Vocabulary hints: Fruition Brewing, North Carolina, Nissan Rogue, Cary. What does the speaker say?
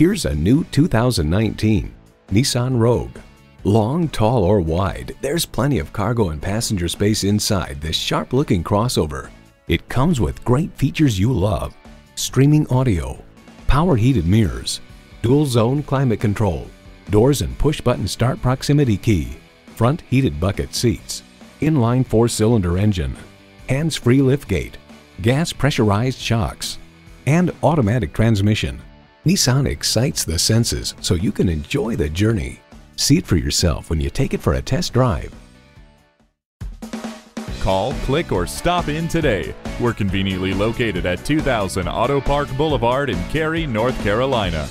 Here's a new 2019 Nissan Rogue. Long, tall, or wide, there's plenty of cargo and passenger space inside this sharp-looking crossover. It comes with great features you love: streaming audio, power heated mirrors, dual-zone climate control, doors and push-button start proximity key, front heated bucket seats, inline four-cylinder engine, hands-free liftgate, gas pressurized shocks, and automatic transmission. Nissan excites the senses so you can enjoy the journey. See it for yourself when you take it for a test drive. Call, click, or stop in today. We're conveniently located at 2000 Auto Park Boulevard in Cary, North Carolina.